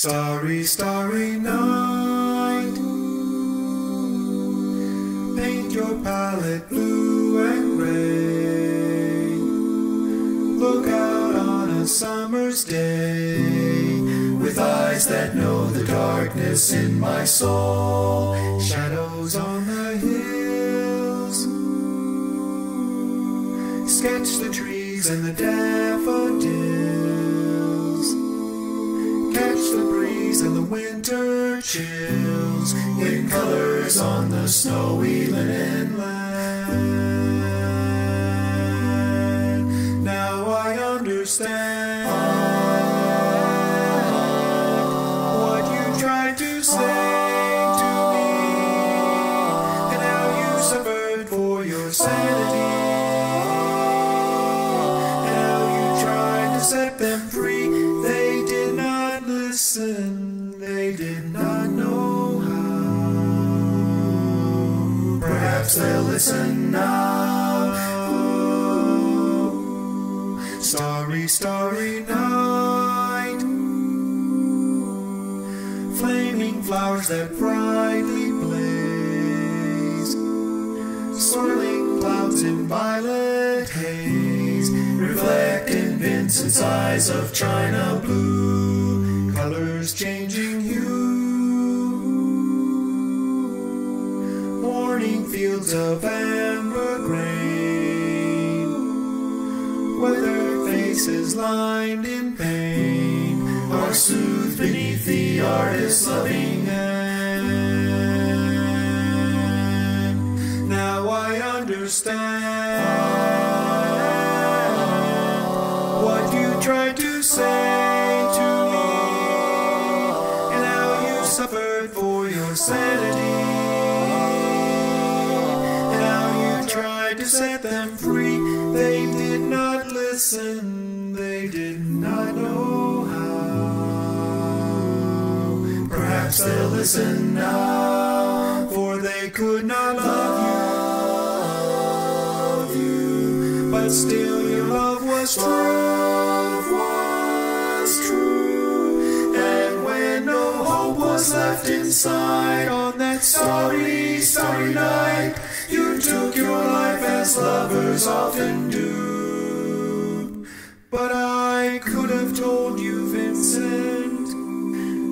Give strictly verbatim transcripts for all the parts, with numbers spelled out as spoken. Starry, starry night, paint your palette blue and gray. Look out on a summer's day, with eyes that know the darkness in my soul. Shadows on the hills, sketch the trees and the daffodils. Catch the breeze and the winter chills in colors on the snowy linen land. Now I understand what you tried to say to me, and how you suffered for your sanity, and how you tried to set them free. They did not listen, they did not know how. Perhaps they'll listen now. Oh, starry, starry night, flaming flowers that brightly blaze, swirling clouds in violet haze, reflect in Vincent's eyes of China blue. Colors changing hue, morning fields of amber grain, weather faces lined in pain are soothed beneath the artist's loving hand. Now I understand what you tried to say to me, suffered for your sanity, and how you tried to set them free. They did not listen, they did not know how. Perhaps they'll listen now, for they could not love you, but still your love was true. Left inside on that starry, starry night, you took your life as lovers often do. But I could have told you, Vincent,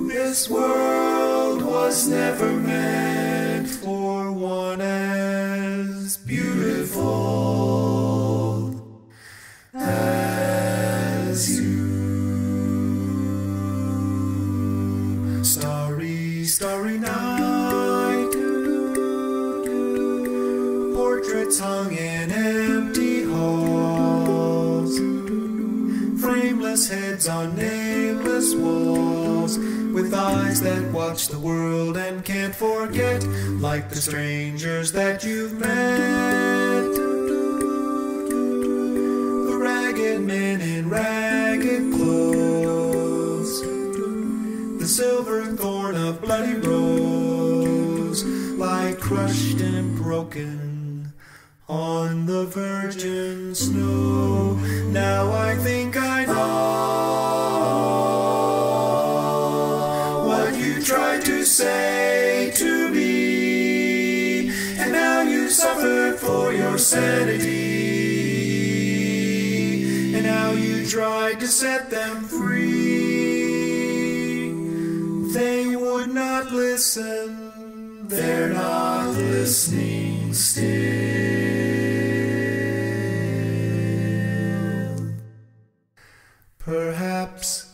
this world was never meant for one as beautiful as you. Starry, starry night, portraits hung in empty halls, frameless heads on nameless walls, with eyes that watch the world and can't forget, like the strangers that you've met. The ragged men in ragged clothes, silver thorn of bloody rose, lie crushed and broken on the virgin snow. Now I think I know what you tried to say to me, and how you suffered for your sanity, and how you tried to set them free. They would not listen, they're not listening still. Perhaps